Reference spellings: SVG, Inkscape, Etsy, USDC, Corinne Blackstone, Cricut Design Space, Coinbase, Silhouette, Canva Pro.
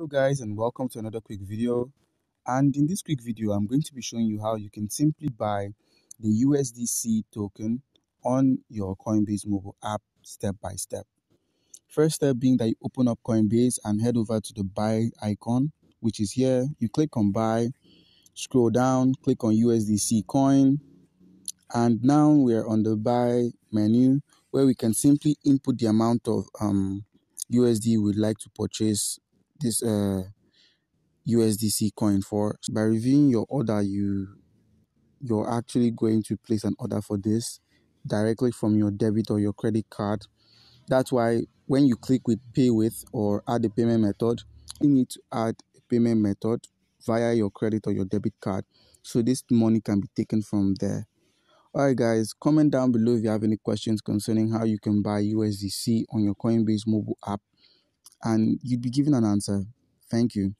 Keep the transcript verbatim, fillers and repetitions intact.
Hello guys, and welcome to another quick video. And in this quick video, I'm going to be showing you how you can simply buy the U S D C token on your Coinbase mobile app step by step. First step being that you open up Coinbase and head over to the buy icon, which is here. You click on buy, scroll down, click on U S D C coin, and now we're on the buy menu where we can simply input the amount of um, U S D we'd like to purchase this uh, U S D C coin for. By reviewing your order, you you're actually going to place an order for this directly from your debit or your credit card. That's why when you click with pay with or add a payment method, you need to add a payment method via your credit or your debit card, so this money can be taken from there. All right guys, comment down below if you have any questions concerning how you can buy U S D C on your Coinbase mobile app, and you'll be given an answer. Thank you.